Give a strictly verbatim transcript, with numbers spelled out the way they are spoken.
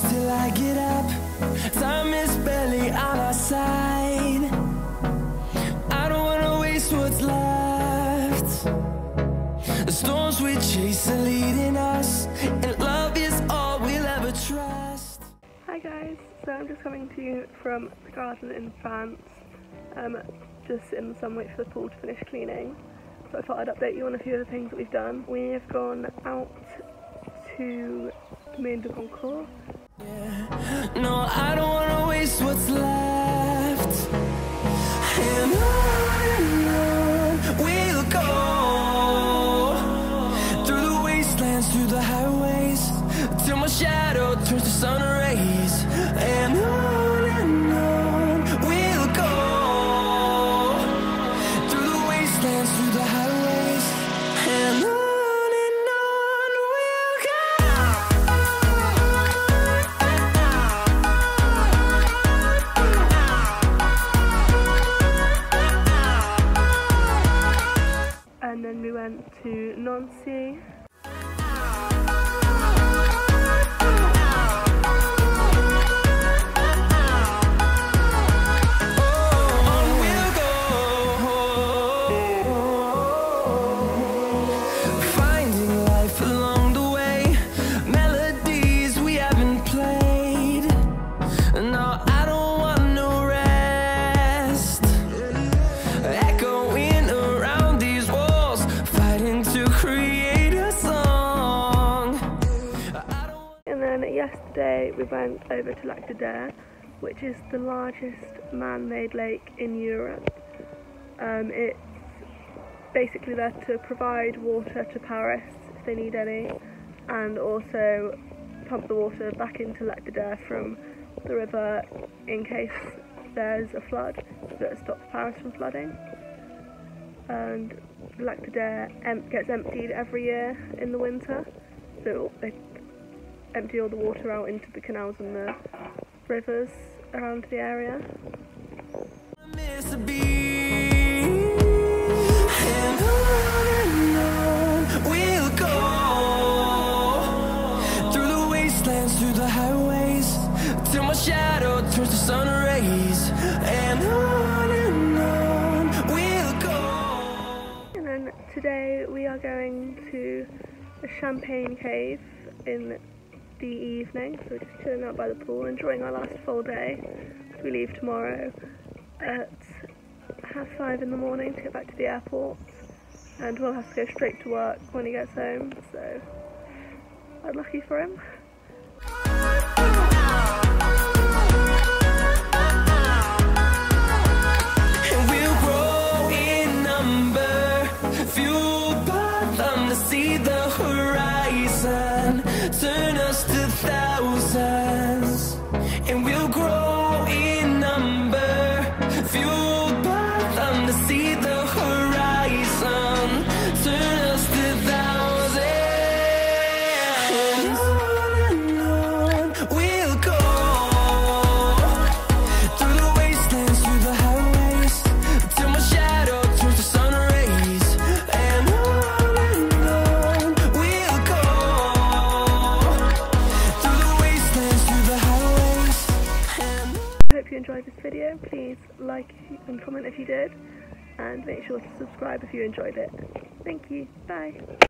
close till I get up. Time is barely on our side. I don't wanna waste what's left. The storms we chase are leading us, and love is all we'll ever trust. Hi guys, so I'm just coming to you from the garden in France. Um, just in the sun, wait for the pool to finish cleaning. So I thought I'd update you on a few of the things that we've done. We have gone out to Domaine de Goncourt. Yeah, no, I don't want to waste what's left. And on and on we'll go, through the wastelands, through the highways, till my shadow turns to sun rays. And on and on we'll go, through the wastelands, through the highways, and on. And then we went to Nancy. Yesterday we went over to Lac du Der, which is the largest man-made lake in Europe. Um, it's basically there to provide water to Paris if they need any, and also pump the water back into Lac du Der from the river in case there's a flood, so it stops Paris from flooding. And Lac du Der em gets emptied every year in the winter, so they empty all the water out into the canals and the rivers around the area. We'll go through the wastelands, through the highways, till my shadow turns to sun rays. And on and on we'll go. And then today we are going to a champagne cave in the evening, so we're just chilling out by the pool, enjoying our last full day. We leave tomorrow at half five in the morning to get back to the airport, and we'll have to go straight to work when he gets home, so unlucky for him. And we'll grow in number, fueled by them to see the horizon, turn us to thousands, and we'll grow in number, fueled by them to see the horizon, turn us to thousands. And on and on we'll go, through the wastelands, through the highways, till my shadow turns to sun rays. And on and on we'll go, if you enjoyed this video. Please like and comment if you did, and make sure to subscribe if you enjoyed it. Thank you, bye.